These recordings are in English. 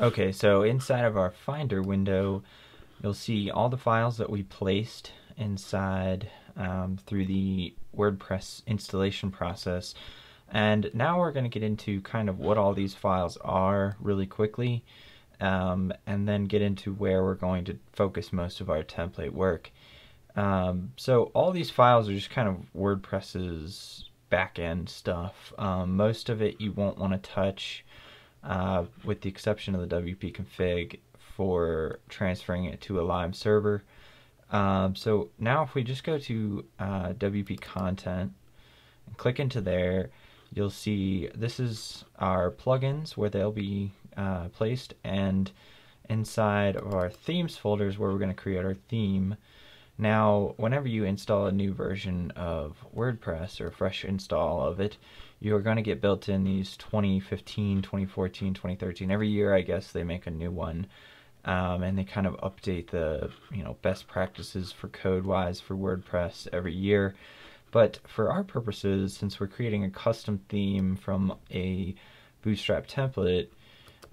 Okay, so inside of our Finder window, you'll see all the files that we placed inside through the WordPress installation process. And now we're going to get into kind of what all these files are really quickly, and then get into where we're going to focus most of our template work. So all these files are just kind of WordPress's back-end stuff. Most of it you won't want to touch, with the exception of the WP config for transferring it to a live server. So now if we just go to WP content and click into there, you'll see this is our plugins where they'll be placed, and inside of our themes folders where we're going to create our theme. Now, whenever you install a new version of WordPress or a fresh install of it, you're going to get built in these 2015, 2014, 2013. Every year, I guess, they make a new one, and they kind of update the best practices for code-wise for WordPress every year. But for our purposes, since we're creating a custom theme from a Bootstrap template,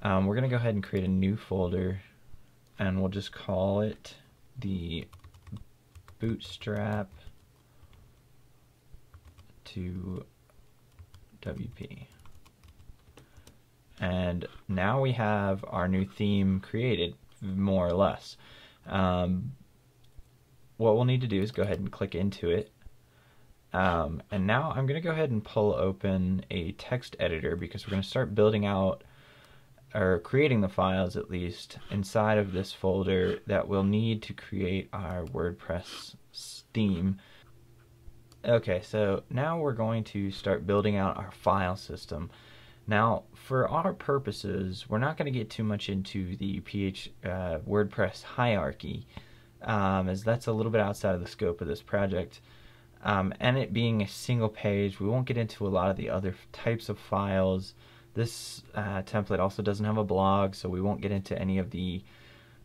we're going to go ahead and create a new folder, and we'll just call it the Bootstrap to WP. And now we have our new theme created, more or less. What we'll need to do is go ahead and click into it. And now I'm going to go ahead and pull open a text editor, because we're going to start building out or creating the files, at least, inside of this folder that we'll need to create our WordPress theme. Okay, so now we're going to start building out our file system. Now, for our purposes, we're not going to get too much into the WordPress hierarchy, as that's a little bit outside of the scope of this project. And it being a single page, we won't get into a lot of the other types of files. This template also doesn't have a blog, so we won't get into any of the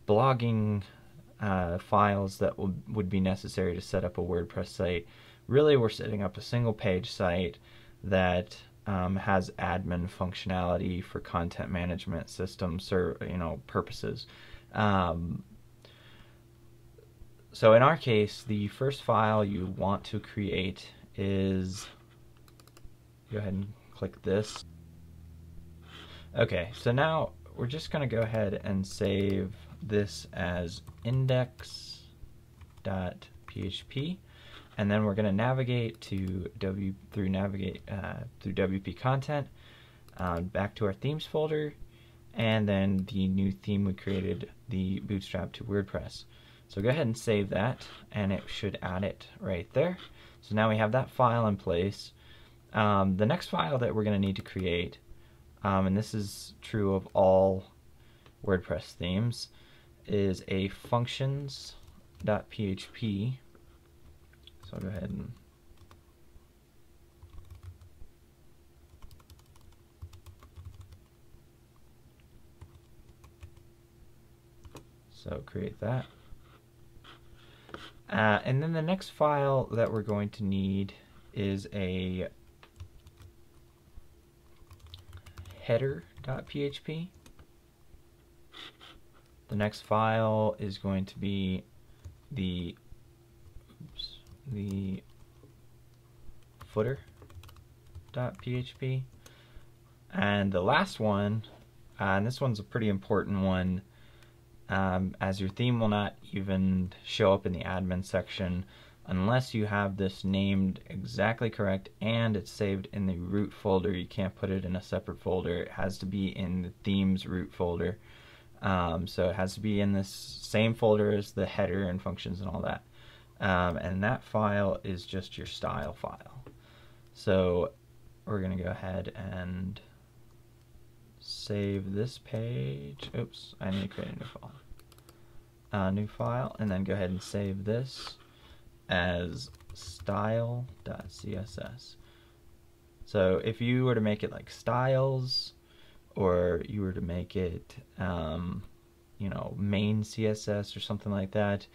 blogging files that would be necessary to set up a WordPress site. Really, we're setting up a single page site that has admin functionality for content management systems, purposes. So in our case, the first file you want to create is, go ahead and click this. Okay, so now we're just going to go ahead and save this as index.php, and then we're going to navigate to through WP content, back to our themes folder, and then the new theme we created, the Bootstrap to WordPress. So go ahead and save that, and it should add it right there. So now we have that file in place. The next file that we're going to need to create, and this is true of all WordPress themes, is a functions.php. So I'll go ahead and create that. And then the next file that we're going to need is a header.php. The next file is going to be the footer.php, and the last one, and this one's a pretty important one, as your theme will not even show up in the admin section unless you have this named exactly correct and it's saved in the root folder. You can't put it in a separate folder. It has to be in the theme's root folder. So it has to be in this same folder as the header and functions and all that. And that file is just your style file. So we're going to go ahead and save this page. Oops, I need to create a new file. And then go ahead and save this as style.css. So if you were to make it like styles, or you were to make it main CSS or something like that,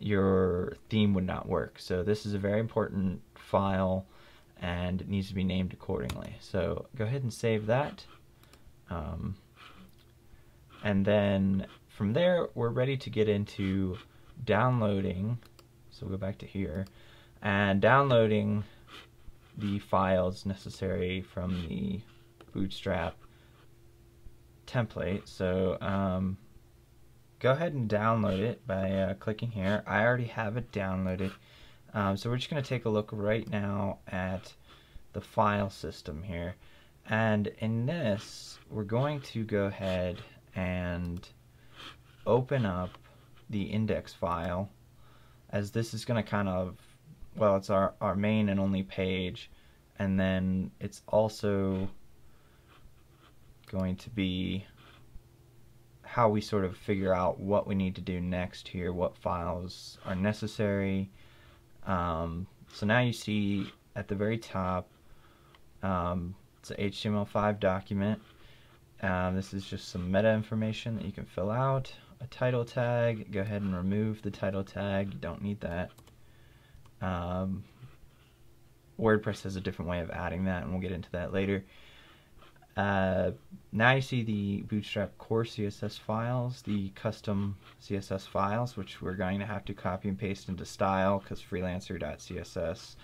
your theme would not work. So this is a very important file, and it needs to be named accordingly. So go ahead and save that. And then from there, we're ready to get into downloading. So we'll go back to here and downloading the files necessary from the Bootstrap template. So go ahead and download it by clicking here. I already have it downloaded. So we're just going to take a look right now at the file system here. And in this, we're going to go ahead and open up the index file, as this is going to kind of, well, it's our main and only page, and then it's also going to be how we sort of figure out what we need to do next here, what files are necessary. So now you see at the very top, it's an HTML5 document. This is just some meta information that you can fill out. A title tag, go ahead and remove the title tag, you don't need that. WordPress has a different way of adding that, and we'll get into that later. Now you see the Bootstrap core CSS files, the custom CSS files, which we're going to have to copy and paste into style, because freelancer.css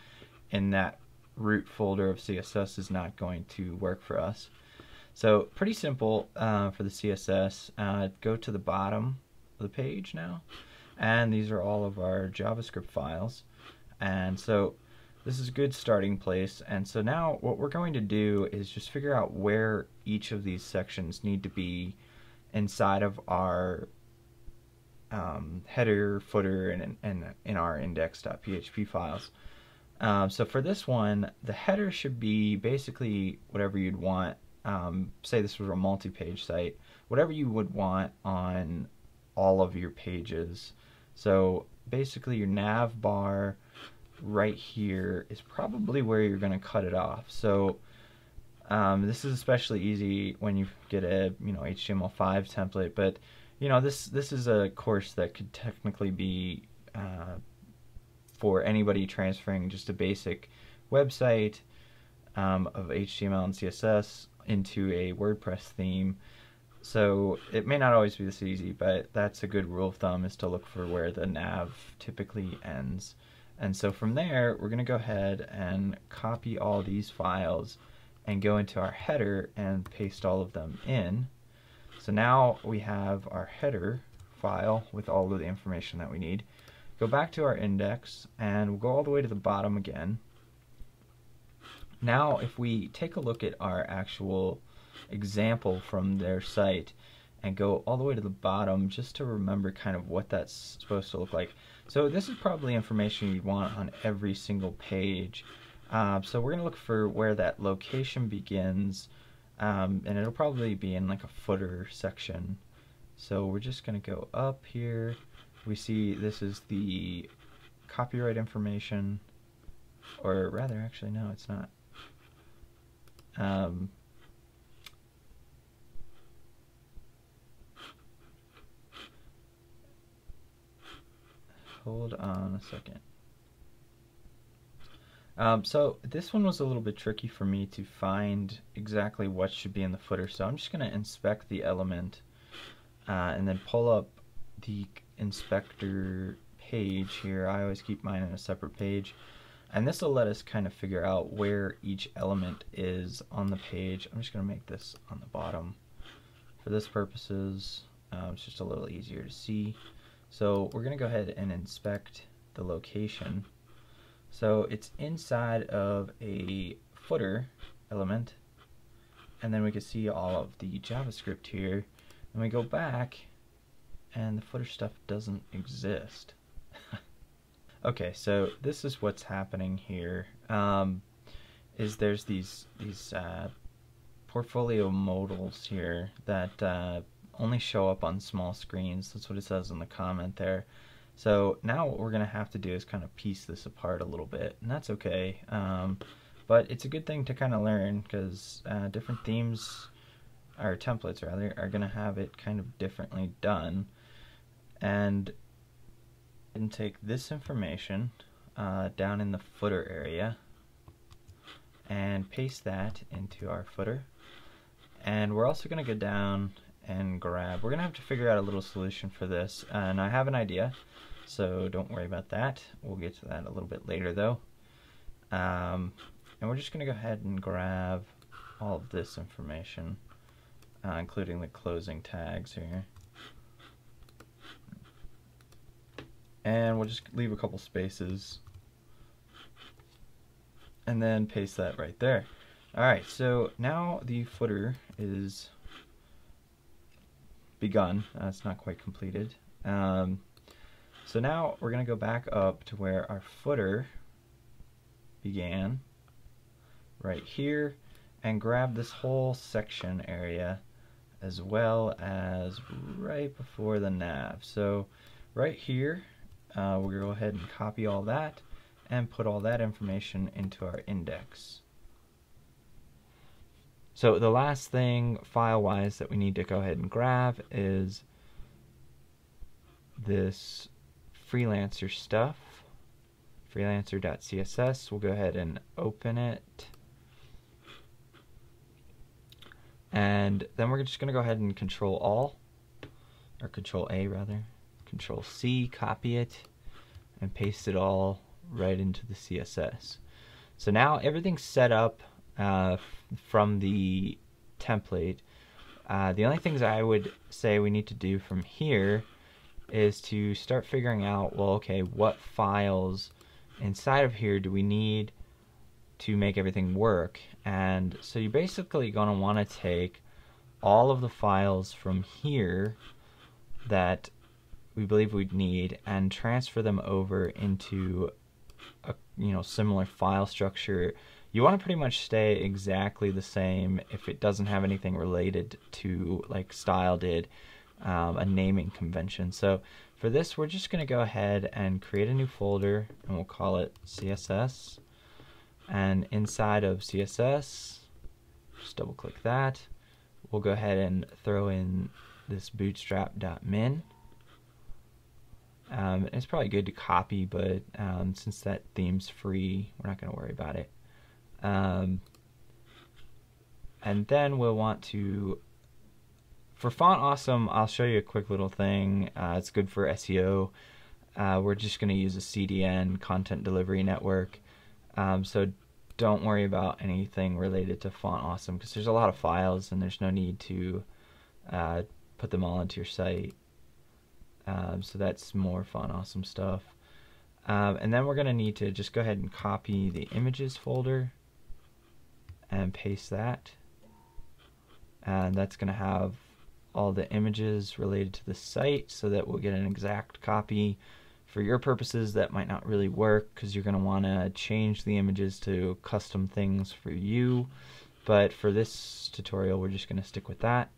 in that root folder of CSS is not going to work for us. So pretty simple for the CSS. Go to the bottom of the page now, and these are all of our JavaScript files. And so this is a good starting place. And so now what we're going to do is just figure out where each of these sections need to be inside of our header, footer, and in our index.php files. So for this one, the header should be basically whatever you'd want. Say this was a multi-page site, whatever you would want on all of your pages. So basically your nav bar right here is probably where you're going to cut it off. So this is especially easy when you get a HTML5 template, but this is a course that could technically be for anybody transferring just a basic website of HTML and CSS into a WordPress theme. So it may not always be this easy, but that's a good rule of thumb, is to look for where the nav typically ends. And so from there, we're going to go ahead and copy all these files and go into our header and paste all of them in. So now we have our header file with all of the information that we need. Go back to our index and we'll go all the way to the bottom again. Now if we take a look at our actual example from their site and go all the way to the bottom just to remember kind of what that's supposed to look like. So this is probably information you'd want on every single page. So we're going to look for where that location begins, and it'll probably be in like a footer section. So we're just going to go up here. We see this is the copyright information, or rather actually no, it's not. Hold on a second. So this one was a little bit tricky for me to find exactly what should be in the footer, so I'm just going to inspect the element and then pull up the inspector page here. I always keep mine in a separate page, and this will let us kind of figure out where each element is on the page. I'm just going to make this on the bottom for this purposes. It's just a little easier to see. So we're going to go ahead and inspect the location. So it's inside of a footer element, and then we can see all of the JavaScript here, and we go back and the footer stuff doesn't exist. Okay, so this is what's happening here, is there's these portfolio modals here that only show up on small screens. That's what it says in the comment there. So now what we're going to have to do is kind of piece this apart a little bit, and that's okay. But it's a good thing to kind of learn, because different themes, or templates rather, are going to have it kind of differently done. And take this information down in the footer area and paste that into our footer. And we're also going to go down and grab. We're gonna have to figure out a little solution for this, and I have an idea, so don't worry about that. We'll get to that a little bit later though. And we're just gonna go ahead and grab all of this information, including the closing tags here. And we'll just leave a couple spaces and then paste that right there. Alright, so now the footer is begun. It's not quite completed. So now we're going to go back up to where our footer began, right here, and grab this whole section area as well as right before the nav. So right here, we'll go ahead and copy all that and put all that information into our index. So the last thing file-wise that we need to go ahead and grab is this freelancer stuff, freelancer.css. We'll go ahead and open it. And then we're just going to go ahead and Control C, copy it, and paste it all right into the CSS. So now everything's set up from the template. The only things I would say we need to do from here is to start figuring out, well, okay, what files inside of here do we need to make everything work? And so you're basically going to want to take all of the files from here that we believe we'd need and transfer them over into a similar file structure. You want to pretty much stay exactly the same if it doesn't have anything related to, like style did, a naming convention. So for this, we're just going to go ahead and create a new folder, and we'll call it CSS. And inside of CSS, just double click that. We'll go ahead and throw in this bootstrap.min. It's probably good to copy, but since that theme's free, we're not going to worry about it. And then we'll want to, for Font Awesome, I'll show you a quick little thing. It's good for SEO. We're just going to use a CDN, content delivery network. So don't worry about anything related to Font Awesome, because there's a lot of files and there's no need to put them all into your site. So that's more fun, awesome stuff. And then we're going to need to just go ahead and copy the images folder and paste that. And that's going to have all the images related to the site so that we'll get an exact copy. For your purposes, that might not really work because you're going to want to change the images to custom things for you. But for this tutorial, we're just going to stick with that.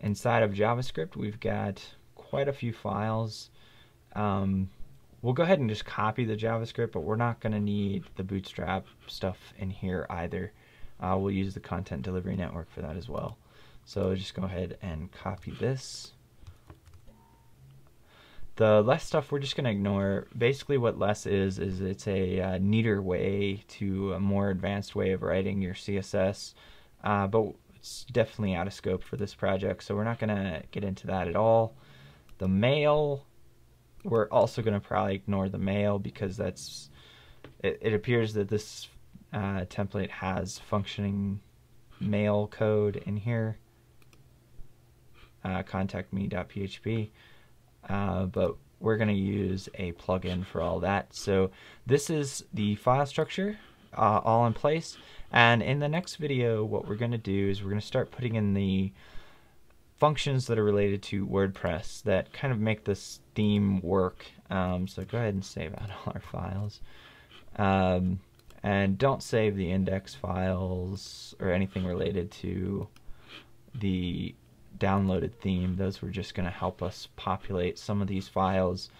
Inside of JavaScript, we've got quite a few files. We'll go ahead and just copy the JavaScript, but we're not going to need the Bootstrap stuff in here either. We'll use the content delivery network for that as well. So just go ahead and copy this. The less stuff we're just going to ignore. Basically what less is it's a neater way to a more advanced way of writing your CSS, but it's definitely out of scope for this project, so we're not going to get into that at all. The mail, we're also going to probably ignore the mail because that's, it appears that this template has functioning mail code in here, contactme.php, but we're going to use a plugin for all that. So this is the file structure all in place, and in the next video what we're going to do is we're going to start putting in the functions that are related to WordPress that kind of make this theme work. So go ahead and save out all our files. And don't save the index files or anything related to the downloaded theme. Those were just going to help us populate some of these files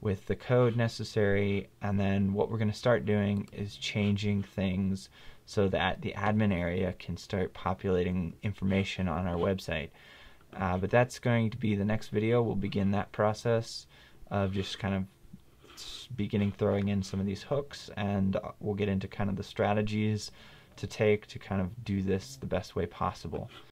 with the code necessary. And then what we're going to start doing is changing things so that the admin area can start populating information on our website. But that's going to be the next video. We'll begin that process of just kind of beginning throwing in some of these hooks, and we'll get into kind of the strategies to take to kind of do this the best way possible.